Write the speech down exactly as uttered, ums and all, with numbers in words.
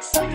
this.